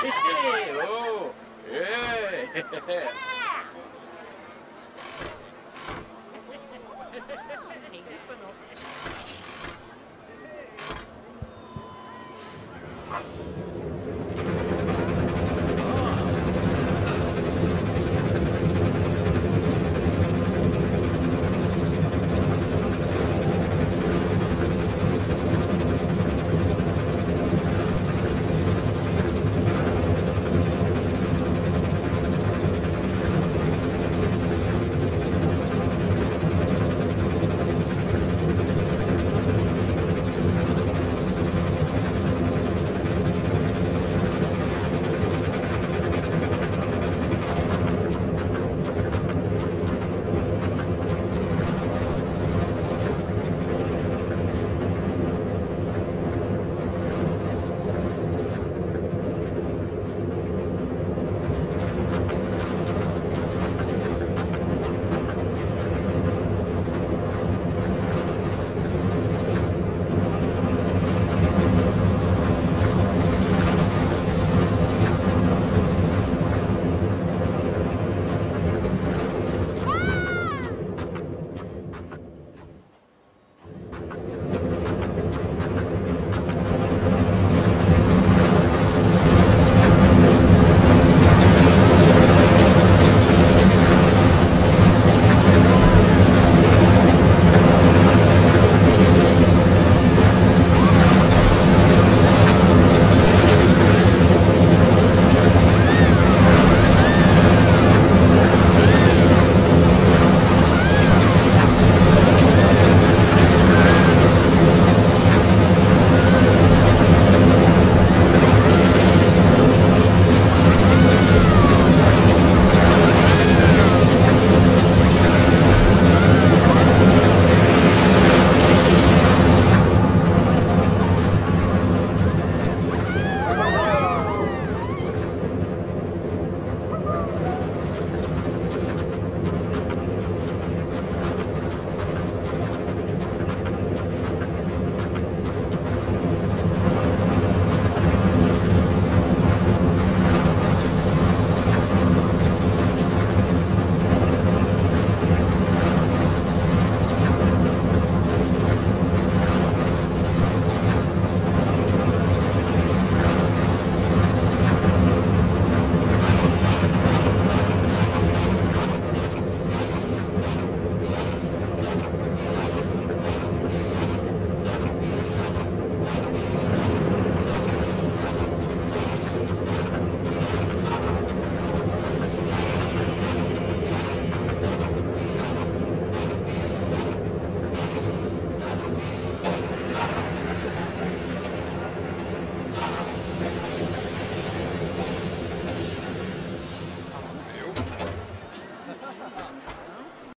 Oh, yeah. Ik ben op.